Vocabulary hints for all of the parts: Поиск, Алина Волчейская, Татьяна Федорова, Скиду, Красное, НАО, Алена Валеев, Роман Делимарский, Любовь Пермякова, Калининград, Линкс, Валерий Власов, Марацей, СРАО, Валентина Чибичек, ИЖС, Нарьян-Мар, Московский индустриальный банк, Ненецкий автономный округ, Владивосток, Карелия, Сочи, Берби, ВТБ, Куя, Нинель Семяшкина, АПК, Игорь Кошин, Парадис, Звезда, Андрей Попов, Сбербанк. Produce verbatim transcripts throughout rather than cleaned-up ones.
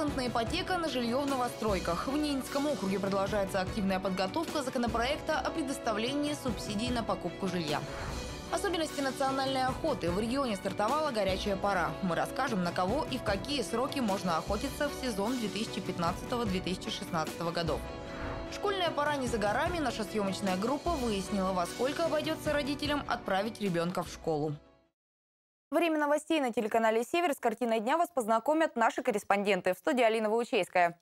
Трехпроцентная ипотека на жилье в новостройках. В Ненецком округе продолжается активная подготовка законопроекта о предоставлении субсидий на покупку жилья. Особенности национальной охоты. В регионе стартовала горячая пора. Мы расскажем, на кого и в какие сроки можно охотиться в сезон две тысячи пятнадцатого — две тысячи шестнадцатого годов. Школьная пора не за горами. Наша съемочная группа выяснила, во сколько обойдется родителям отправить ребенка в школу. Время новостей на телеканале «Север». С картиной дня вас познакомят наши корреспонденты. В студии Алина Волчейская.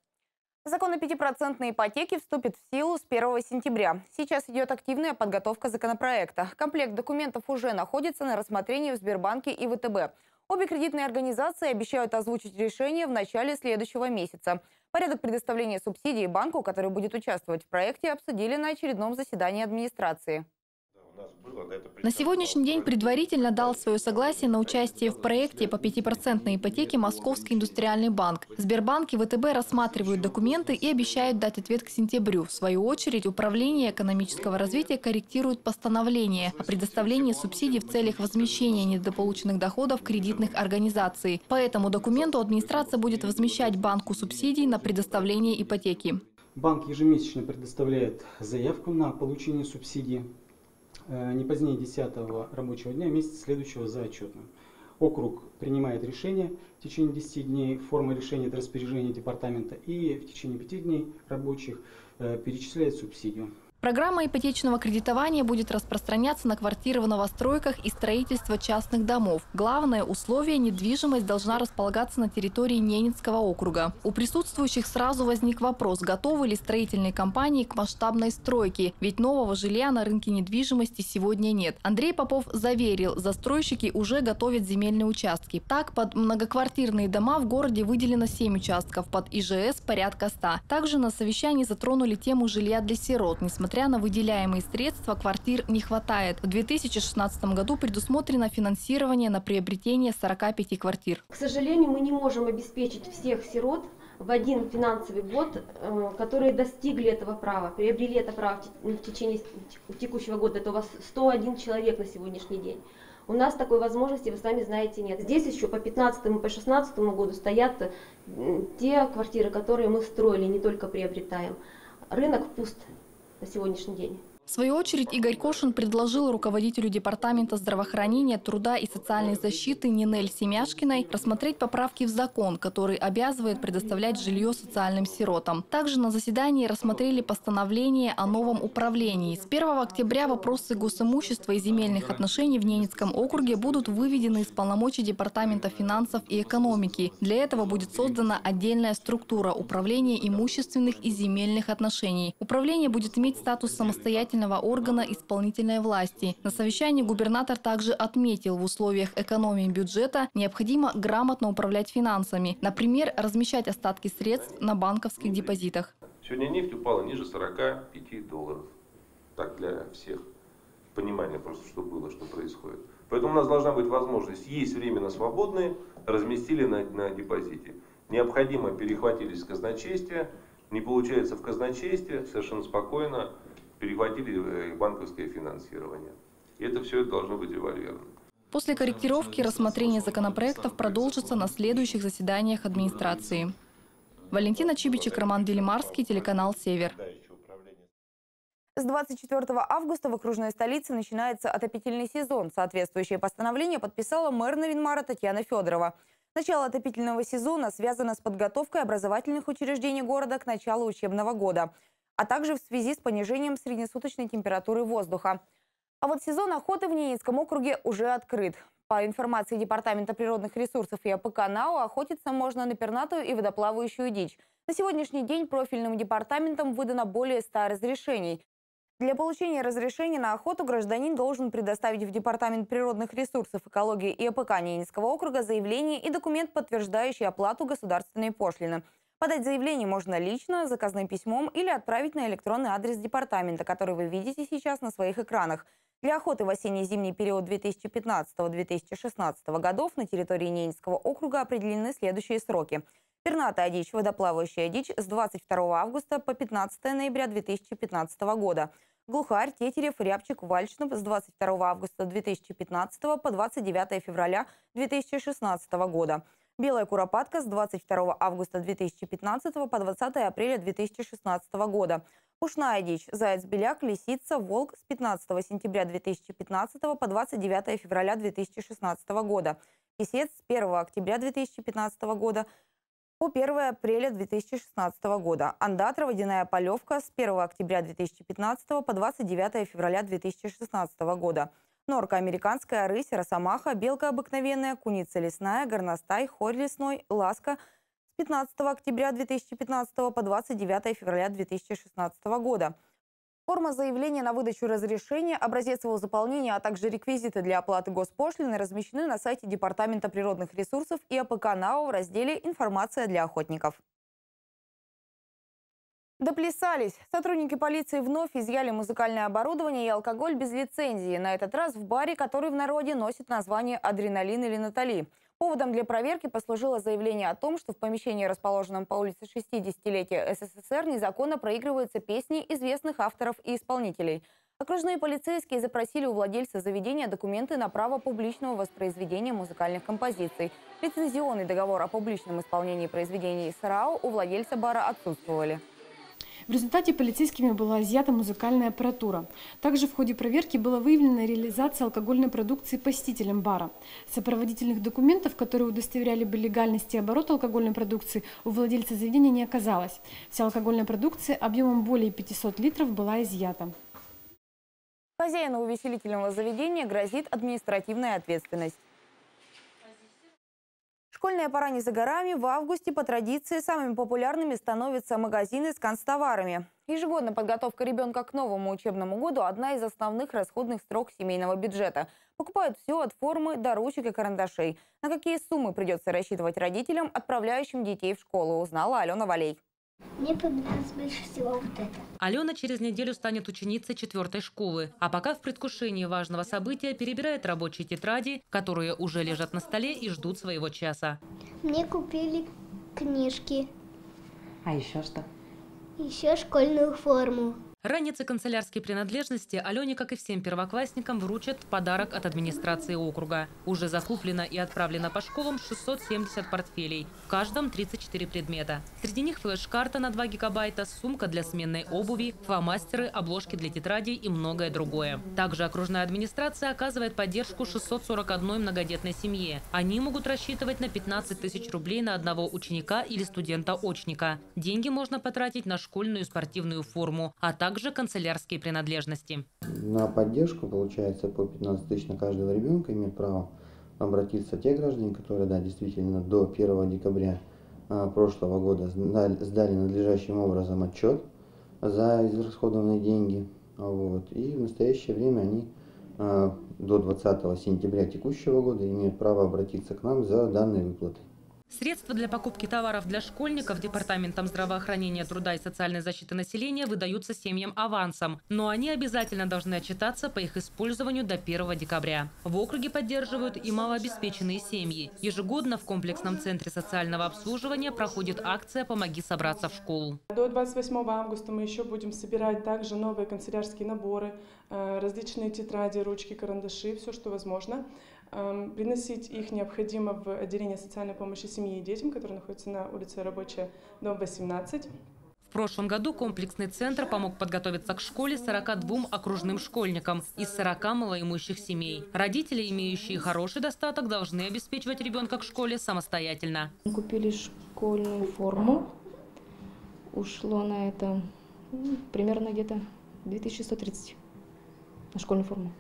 Закон о пятипроцентной ипотеке вступит в силу с первого сентября. Сейчас идет активная подготовка законопроекта. Комплект документов уже находится на рассмотрении в Сбербанке и ВТБ. Обе кредитные организации обещают озвучить решение в начале следующего месяца. Порядок предоставления субсидий банку, который будет участвовать в проекте, обсудили на очередном заседании администрации. На сегодняшний день предварительно дал свое согласие на участие в проекте по пятипроцентной ипотеке Московский индустриальный банк. Сбербанк и ВТБ рассматривают документы и обещают дать ответ к сентябрю. В свою очередь, Управление экономического развития корректирует постановление о предоставлении субсидий в целях возмещения недополученных доходов кредитных организаций. По этому документу администрация будет возмещать банку субсидий на предоставление ипотеки. Банк ежемесячно предоставляет заявку на получение субсидий не позднее десятого рабочего дня месяца следующего за отчетным. Округ принимает решение в течение десяти дней, форма решения от распоряжения департамента, и в течение пяти дней рабочих перечисляет субсидию. Программа ипотечного кредитования будет распространяться на квартиры в новостройках и строительство частных домов. Главное условие – недвижимость должна располагаться на территории Ненецкого округа. У присутствующих сразу возник вопрос, готовы ли строительные компании к масштабной стройке, ведь нового жилья на рынке недвижимости сегодня нет. Андрей Попов заверил, застройщики уже готовят земельные участки. Так, под многоквартирные дома в городе выделено семь участков, под И Ж С – порядка ста. Также на совещании затронули тему жилья для сирот. Несмотря Несмотря на выделяемые средства, квартир не хватает. В две тысячи шестнадцатом году предусмотрено финансирование на приобретение сорока пяти квартир. К сожалению, мы не можем обеспечить всех сирот в один финансовый год, которые достигли этого права, приобрели это право в течение текущего года. Это у вас сто один человек на сегодняшний день. У нас такой возможности, вы сами знаете, нет. Здесь еще по пятнадцатому, по шестнадцатому году стоят те квартиры, которые мы строили, не только приобретаем. Рынок пуст на сегодняшний день. В свою очередь, Игорь Кошин предложил руководителю Департамента здравоохранения, труда и социальной защиты Нинель Семяшкиной рассмотреть поправки в закон, который обязывает предоставлять жилье социальным сиротам. Также на заседании рассмотрели постановление о новом управлении. С первого октября вопросы госимущества и земельных отношений в Ненецком округе будут выведены из полномочий Департамента финансов и экономики. Для этого будет создана отдельная структура управления имущественных и земельных отношений. Управление будет иметь статус самостоятельного органа исполнительной власти. На совещании губернатор также отметил, в условиях экономии бюджета необходимо грамотно управлять финансами. Например, размещать остатки средств на банковских депозитах. Сегодня нефть упала ниже сорока пяти долларов. Так, для всех понимания просто, что было, что происходит. Поэтому у нас должна быть возможность, есть временно свободные, разместили на, на депозите. Необходимо перехватились в казначействе, не получается в казначействе, совершенно спокойно перехватили банковское финансирование. И это все должно быть револьверно. После корректировки рассмотрение законопроектов продолжится на следующих заседаниях администрации. Валентина Чибичек, Роман Делимарский, телеканал «Север». С двадцать четвёртого августа в окружной столице начинается отопительный сезон. Соответствующее постановление подписала мэр Нарьян-Мара Татьяна Федорова. Начало отопительного сезона связано с подготовкой образовательных учреждений города к началу учебного года, а также в связи с понижением среднесуточной температуры воздуха. А вот сезон охоты в Ненецком округе уже открыт. По информации Департамента природных ресурсов и А П К НАО, охотиться можно на пернатую и водоплавающую дичь. На сегодняшний день профильным департаментом выдано более ста разрешений. Для получения разрешения на охоту гражданин должен предоставить в Департамент природных ресурсов, экологии и А П К Ненецкого округа заявление и документ, подтверждающий оплату государственной пошлины. Подать заявление можно лично, заказным письмом или отправить на электронный адрес департамента, который вы видите сейчас на своих экранах. Для охоты в осенне-зимний период две тысячи пятнадцатого — две тысячи шестнадцатого годов на территории Ненецкого округа определены следующие сроки. Пернатая дичь, водоплавающая дичь с двадцать второго августа по пятнадцатое ноября две тысячи пятнадцатого года. Глухарь, тетерев, рябчик, вальчнов с двадцать второго августа две тысячи пятнадцатого по двадцать девятое февраля две тысячи шестнадцатого года. Белая куропатка с двадцать второго августа две тысячи пятнадцатого по двадцатое апреля две тысячи шестнадцатого года. Пушная дичь, заяц-беляк, лисица, волк с пятнадцатого сентября две тысячи пятнадцатого по двадцать девятое февраля две тысячи шестнадцатого года. Песец с первого октября две тысячи пятнадцатого года по первое апреля две тысячи шестнадцатого года. Андатра, водяная полевка с первого октября две тысячи пятнадцатого по двадцать девятое февраля две тысячи шестнадцатого года. Норка американская, рысь, росомаха, белка обыкновенная, куница лесная, горностай, хорь лесной, ласка с пятнадцатого октября две тысячи пятнадцатого по двадцать девятое февраля две тысячи шестнадцатого года. Форма заявления на выдачу разрешения, образец его заполнения, а также реквизиты для оплаты госпошлины размещены на сайте Департамента природных ресурсов и АПК НАО в разделе «Информация для охотников». Доплясались. Сотрудники полиции вновь изъяли музыкальное оборудование и алкоголь без лицензии. На этот раз в баре, который в народе носит название «Адреналин» или «Натали». Поводом для проверки послужило заявление о том, что в помещении, расположенном по улице шестидесятилетия СССР, незаконно проигрываются песни известных авторов и исполнителей. Окружные полицейские запросили у владельца заведения документы на право публичного воспроизведения музыкальных композиций. Лицензионный договор о публичном исполнении произведений СРАО у владельца бара отсутствовали. В результате полицейскими была изъята музыкальная аппаратура. Также в ходе проверки была выявлена реализация алкогольной продукции посетителям бара. Сопроводительных документов, которые удостоверяли бы легальность и оборот алкогольной продукции, у владельца заведения не оказалось. Вся алкогольная продукция объемом более пятисот литров была изъята. Хозяину увеселительного заведения грозит административная ответственность. Школьная пора не за горами. В августе по традиции самыми популярными становятся магазины с канцтоварами. Ежегодно подготовка ребенка к новому учебному году – одна из основных расходных строк семейного бюджета. Покупают все от формы до ручек и карандашей. На какие суммы придется рассчитывать родителям, отправляющим детей в школу, узнала Алена Валеев. Мне понравилось больше всего вот это. Алена через неделю станет ученицей четвертой школы. А пока в предвкушении важного события перебирает рабочие тетради, которые уже лежат на столе и ждут своего часа. Мне купили книжки. А еще что? Еще школьную форму. Ранец и канцелярские принадлежности Алене, как и всем первоклассникам, вручат подарок от администрации округа. Уже закуплено и отправлено по школам шестьсот семьдесят портфелей. В каждом тридцать четыре предмета. Среди них флеш-карта на два гигабайта, сумка для сменной обуви, фломастеры, обложки для тетрадей и многое другое. Также окружная администрация оказывает поддержку шестьсот сорок одной многодетной семье. Они могут рассчитывать на пятнадцать тысяч рублей на одного ученика или студента-очника. Деньги можно потратить на школьную и спортивную форму, а также также канцелярские принадлежности. На поддержку, получается, по пятнадцать тысяч на каждого ребенка имеют право обратиться те граждане, которые, да, действительно до первого декабря а, прошлого года сдали, сдали надлежащим образом отчет за израсходованные деньги. Вот. И в настоящее время они а, до двадцатого сентября текущего года имеют право обратиться к нам за данные выплаты. Средства для покупки товаров для школьников Департаментом здравоохранения, труда и социальной защиты населения выдаются семьям авансом, но они обязательно должны отчитаться по их использованию до первого декабря. В округе поддерживают и малообеспеченные семьи. Ежегодно в комплексном центре социального обслуживания проходит акция «Помоги собраться в школу». До двадцать восьмого августа мы еще будем собирать также новые канцелярские наборы, различные тетради, ручки, карандаши, все, что возможно. Приносить их необходимо в отделение социальной помощи семье и детям, которые находятся на улице Рабочая, дом восемнадцать. В прошлом году комплексный центр помог подготовиться к школе сорока двум окружным школьникам из сорока малоимущих семей. Родители, имеющие хороший достаток, должны обеспечивать ребенка к школе самостоятельно. Купили школьную форму. Ушло на это примерно где-то две тысячи сто тридцать на школьную форму.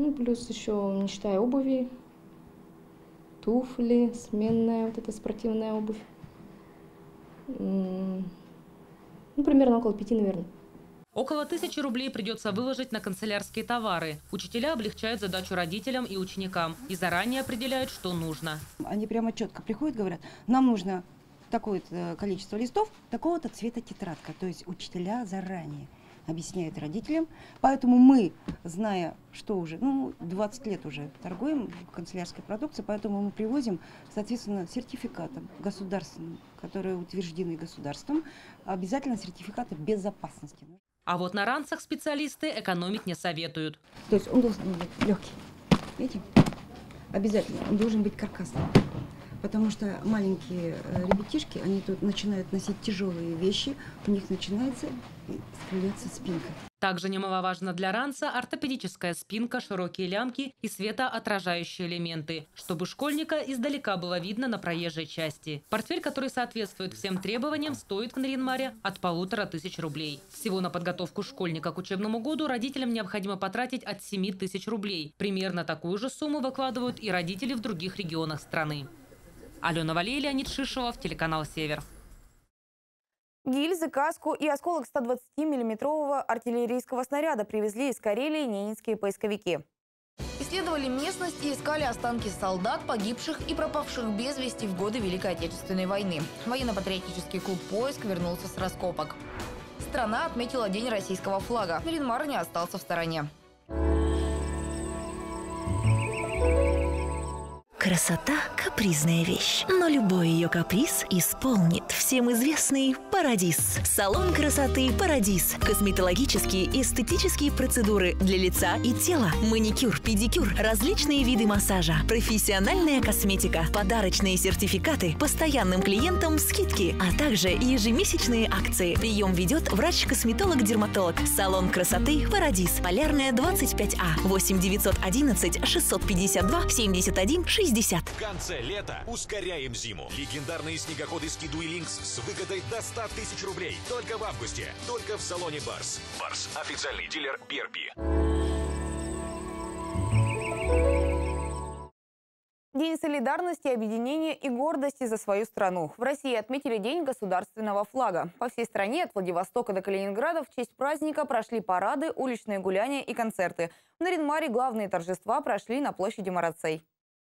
Ну, плюс еще, не считая обуви, туфли, сменная вот эта спортивная обувь. Ну, примерно около пяти, наверное. Около тысячи рублей придется выложить на канцелярские товары. Учителя облегчают задачу родителям и ученикам и заранее определяют, что нужно. Они прямо четко приходят, говорят, нам нужно такое-то количество листов, такого-то цвета тетрадка. То есть учителя заранее объясняет родителям. Поэтому мы, зная, что уже, ну, двадцать лет уже торгуем канцелярской продукцией, поэтому мы привозим, соответственно, сертификатом государственным, которые утверждены государством, обязательно сертификаты безопасности. А вот на ранцах специалисты экономить не советуют. То есть он должен быть легкий, видите? Обязательно он должен быть каркасным. Потому что маленькие ребятишки, они тут начинают носить тяжелые вещи, у них начинается скрываться спинка. Также немаловажно для ранца ортопедическая спинка, широкие лямки и светоотражающие элементы, чтобы школьника издалека было видно на проезжей части. Портфель, который соответствует всем требованиям, стоит в Нарьян-Маре от полутора тысяч рублей. Всего на подготовку школьника к учебному году родителям необходимо потратить от семи тысяч рублей. Примерно такую же сумму выкладывают и родители в других регионах страны. Алена Валеев, Леонид Шишелов, телеканал «Север». Гильзы, каску и осколок ста двадцатимиллиметрового артиллерийского снаряда привезли из Карелии ненецкие поисковики. Исследовали местность и искали останки солдат, погибших и пропавших без вести в годы Великой Отечественной войны. Военно-патриотический клуб «Поиск» вернулся с раскопок. Страна отметила День российского флага. Нарьян-Мар не остался в стороне. Красота – капризная вещь, но любой ее каприз исполнит всем известный «Парадис». Салон красоты «Парадис». Косметологические и эстетические процедуры для лица и тела. Маникюр, педикюр, различные виды массажа, профессиональная косметика, подарочные сертификаты, постоянным клиентам скидки, а также ежемесячные акции. Прием ведет врач-косметолог-дерматолог. Салон красоты «Парадис». Полярная, двадцать пять А, восемь девятьсот одиннадцать шестьсот пятьдесят два семьдесят один шестьдесят. В конце лета ускоряем зиму. Легендарные снегоходы «Скиду» и «Линкс» с выгодой до ста тысяч рублей. Только в августе. Только в салоне «Барс». «Барс» – официальный дилер «Берби». День солидарности, объединения и гордости за свою страну. В России отметили День государственного флага. По всей стране от Владивостока до Калининграда в честь праздника прошли парады, уличные гуляния и концерты. В Нарьян-Маре главные торжества прошли на площади Марацей.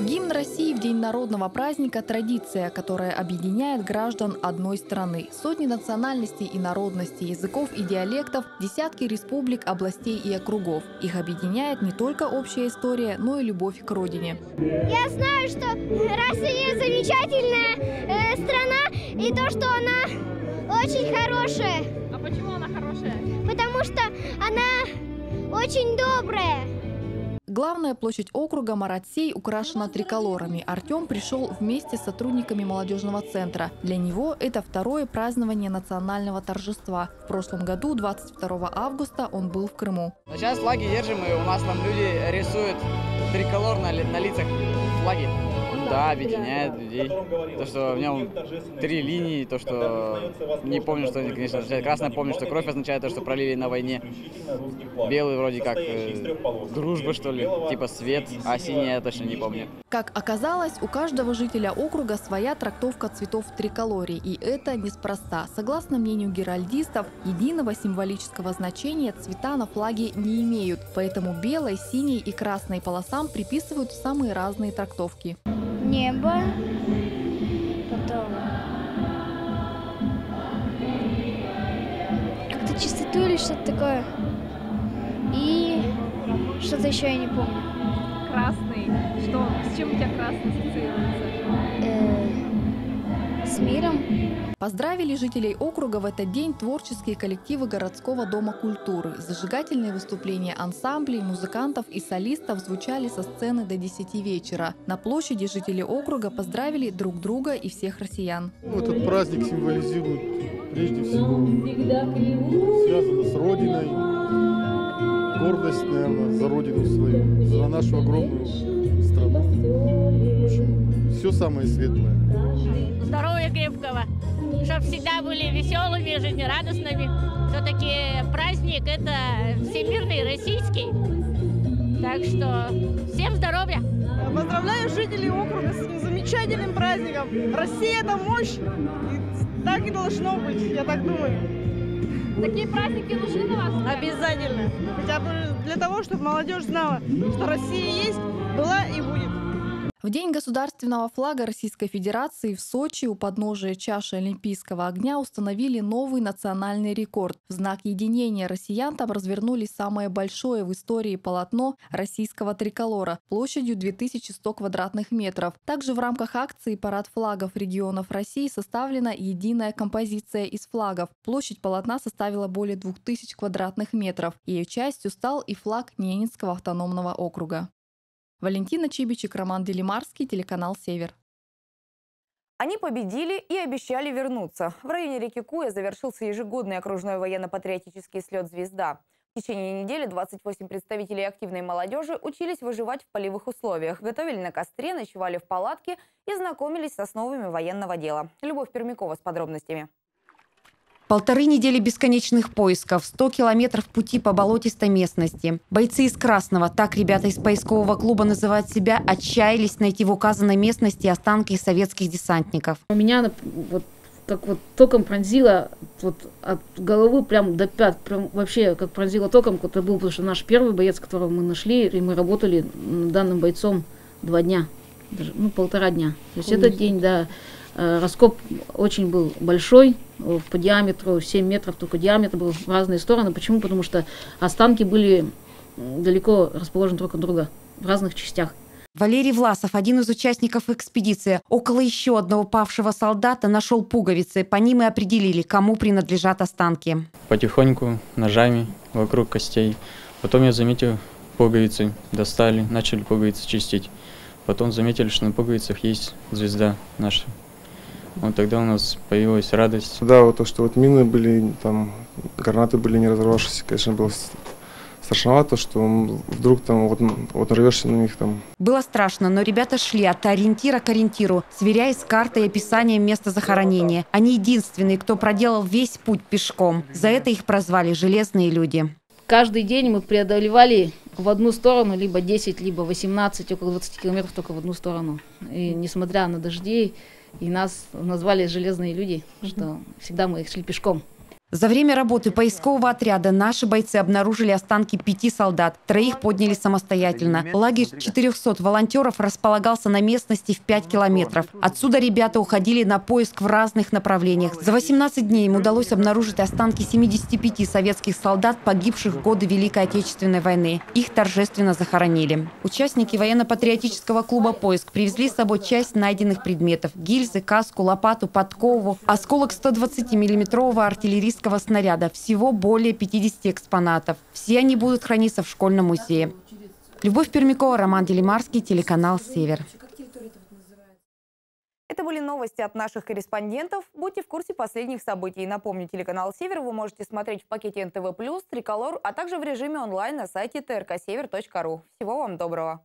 Гимн России в день народного праздника – традиция, которая объединяет граждан одной страны. Сотни национальностей и народностей, языков и диалектов, десятки республик, областей и округов. Их объединяет не только общая история, но и любовь к родине. Я знаю, что Россия замечательная страна и то, что она очень хорошая. А почему она хорошая? Потому что она очень добрая. Главная площадь округа Марацей украшена триколорами. Артем пришел вместе с сотрудниками молодежного центра. Для него это второе празднование национального торжества. В прошлом году, двадцать второго августа, он был в Крыму. Сейчас флаги держим, и у нас там люди рисуют триколор на, ли, на лицах флаги. Да, объединяет людей. То, что в нем три линии, то, что не помню, что они, конечно, означает. Красное помню, что кровь означает то, что пролили на войне. Белый вроде как э, дружба, что ли, типа свет, а синий я точно не помню. Как оказалось, у каждого жителя округа своя трактовка цветов в триколоре, и это неспроста. Согласно мнению геральдистов, единого символического значения цвета на флаге не имеют, поэтому белой, синей и красной полосам приписывают самые разные трактовки. Небо, потом как-то чистоту или что-то такое, и что-то еще я не помню. Красный, что? С чем у тебя красный ассоциируется? С миром. Поздравили жителей округа в этот день творческие коллективы городского дома культуры. Зажигательные выступления ансамблей, музыкантов и солистов звучали со сцены до десяти вечера. На площади жители округа поздравили друг друга и всех россиян. Ну, этот праздник символизирует прежде всего связано с Родиной, гордость, наверное, за Родину свою, за нашу огромную страну. В общем, все самое светлое. Здоровья крепкого, чтобы всегда были веселыми, жизнерадостными. Все-таки праздник – это всемирный, российский. Так что всем здоровья! Поздравляю жителей округа с этим замечательным праздником. Россия – это мощь. И так и должно быть, я так думаю. Такие праздники нужны на вас? Обязательно. Хотя бы для того, чтобы молодежь знала, что Россия есть, была и будет. В день государственного флага Российской Федерации в Сочи у подножия чаши Олимпийского огня установили новый национальный рекорд. В знак единения россиян там развернули самое большое в истории полотно российского триколора площадью две тысячи сто квадратных метров. Также в рамках акции «Парад флагов регионов России» составлена единая композиция из флагов. Площадь полотна составила более двух тысяч квадратных метров. Ее частью стал и флаг Ненецкого автономного округа. Валентина Чибичек, Роман Делимарский, телеканал «Север». Они победили и обещали вернуться. В районе реки Куя завершился ежегодный окружной военно-патриотический слет «Звезда». В течение недели двадцать восемь представителей активной молодежи учились выживать в полевых условиях, готовили на костре, ночевали в палатке и знакомились с основами военного дела. Любовь Пермякова с подробностями. Полторы недели бесконечных поисков, сто километров пути по болотистой местности. Бойцы из Красного, так ребята из поискового клуба называют себя, отчаялись найти в указанной местности останки советских десантников. У меня вот как вот током пронзило вот, от головы прям до пят, прям вообще как пронзило током, который был, потому что наш первый боец, которого мы нашли, и мы работали данным бойцом два дня, даже, ну полтора дня. То есть этот день, да. Раскоп очень был большой, по диаметру семь метров только диаметр был в разные стороны. Почему? Потому что останки были далеко расположены друг от друга, в разных частях. Валерий Власов, один из участников экспедиции, около еще одного павшего солдата нашел пуговицы. По ним и определили, кому принадлежат останки. Потихоньку, ножами вокруг костей. Потом я заметил пуговицы, достали, начали пуговицы чистить. Потом заметили, что на пуговицах есть звезда наша. Вот тогда у нас появилась радость. Да, вот то, что вот мины были, там гранаты были не разорвавшиеся, конечно, было страшновато, что вдруг там вот, вот рвешься на них там. Было страшно, но ребята шли от ориентира к ориентиру, сверяясь с картой и описанием места захоронения. Они единственные, кто проделал весь путь пешком. За это их прозвали «железные люди». Каждый день мы преодолевали в одну сторону, либо десять, либо восемнадцать, около двадцати километров только в одну сторону. И несмотря на дожди, и нас назвали «железные люди», что всегда мы их шли пешком. За время работы поискового отряда наши бойцы обнаружили останки пяти солдат. Троих подняли самостоятельно. Лагерь четырёхсот волонтеров располагался на местности в пять километров. Отсюда ребята уходили на поиск в разных направлениях. За восемнадцать дней им удалось обнаружить останки семидесяти пяти советских солдат, погибших в годы Великой Отечественной войны. Их торжественно захоронили. Участники военно-патриотического клуба «Поиск» привезли с собой часть найденных предметов. Гильзы, каску, лопату, подкову, осколок сто двадцатимиллиметрового артиллерийского снаряда. Всего более пятидесяти экспонатов. Все они будут храниться в школьном музее. Любовь Пермякова, Роман Делимарский, телеканал «Север». Это были новости от наших корреспондентов. Будьте в курсе последних событий. Напомню, телеканал «Север» вы можете смотреть в пакете эн тэ вэ плюс, триколор, а также в режиме онлайн на сайте тэ эр ка север точка ру. Всего вам доброго!